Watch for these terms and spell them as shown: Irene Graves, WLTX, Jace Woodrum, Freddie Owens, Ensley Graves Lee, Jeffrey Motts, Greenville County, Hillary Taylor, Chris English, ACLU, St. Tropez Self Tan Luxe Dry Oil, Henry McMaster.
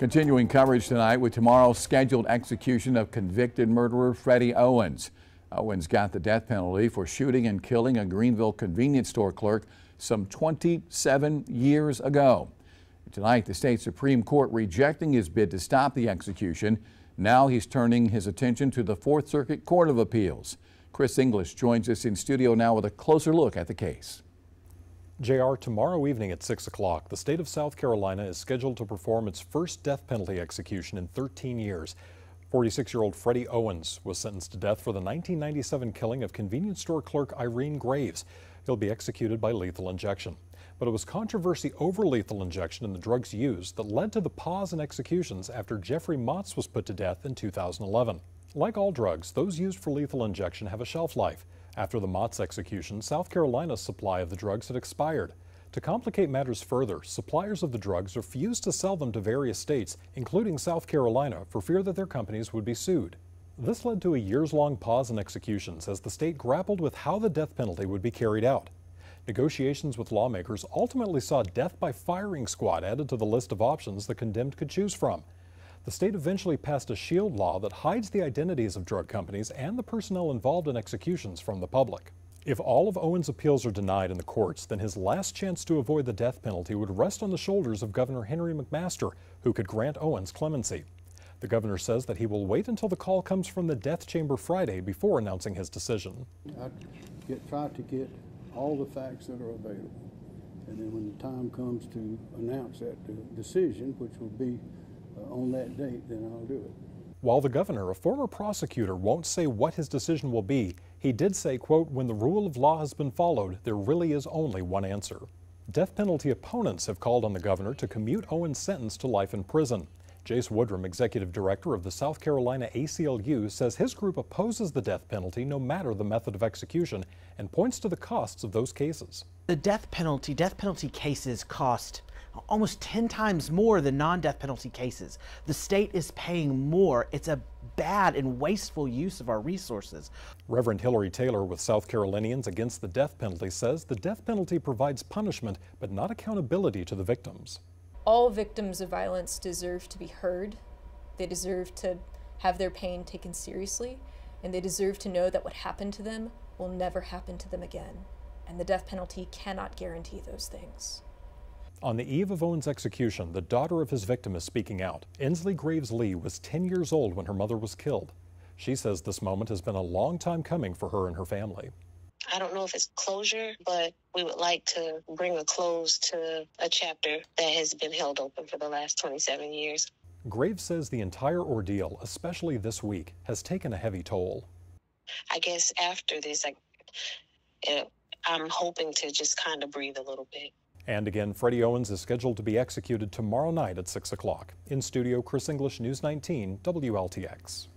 Continuing coverage tonight with tomorrow's scheduled execution of convicted murderer Freddie Owens. Owens got the death penalty for shooting and killing a Greenville convenience store clerk some 27 years ago. Tonight, the state Supreme Court rejecting his bid to stop the execution. Now he's turning his attention to the Fourth Circuit Court of Appeals. Chris English joins us in studio now with a closer look at the case. JR, tomorrow evening at 6 o'clock, the state of South Carolina is scheduled to perform its first death penalty execution in 13 years. 46-year-old Freddie Owens was sentenced to death for the 1997 killing of convenience store clerk Irene Graves. He'll be executed by lethal injection. But it was controversy over lethal injection and the drugs used that led to the pause in executions after Jeffrey Motts was put to death in 2011. Like all drugs, those used for lethal injection have a shelf life. After the Motts execution, South Carolina's supply of the drugs had expired. To complicate matters further, suppliers of the drugs refused to sell them to various states, including South Carolina, for fear that their companies would be sued. This led to a years-long pause in executions as the state grappled with how the death penalty would be carried out. Negotiations with lawmakers ultimately saw death by firing squad added to the list of options the condemned could choose from. The state eventually passed a shield law that hides the identities of drug companies and the personnel involved in executions from the public. If all of Owens' appeals are denied in the courts, then his last chance to avoid the death penalty would rest on the shoulders of Governor Henry McMaster, who could grant Owens clemency. The governor says that he will wait until the call comes from the death chamber Friday before announcing his decision. I try to get all the facts that are available, and then when the time comes to announce that decision, which will be on that date, then I'll do it. While the governor, a former prosecutor, won't say what his decision will be, he did say, quote, "When the rule of law has been followed, there really is only one answer." Death penalty opponents have called on the governor to commute Owens' sentence to life in prison. Jace Woodrum, executive director of the South Carolina ACLU, says his group opposes the death penalty no matter the method of execution and points to the costs of those cases. The death penalty cases cost almost 10 times more than non-death penalty cases. The state is paying more. It's a bad and wasteful use of our resources. Reverend Hillary Taylor with South Carolinians Against the Death Penalty says the death penalty provides punishment but not accountability to the victims. All victims of violence deserve to be heard. They deserve to have their pain taken seriously, and they deserve to know that what happened to them will never happen to them again. And the death penalty cannot guarantee those things. On the eve of Owens' execution, the daughter of his victim is speaking out. Ensley Graves Lee was 10 years old when her mother was killed. She says this moment has been a long time coming for her and her family. I don't know if it's closure, but we would like to bring a close to a chapter that has been held open for the last 27 years. Graves says the entire ordeal, especially this week, has taken a heavy toll. I guess after this, I'm hoping to just kind of breathe a little bit. And again, Freddie Owens is scheduled to be executed tomorrow night at 6 o'clock. In studio, Chris English, News 19, WLTX.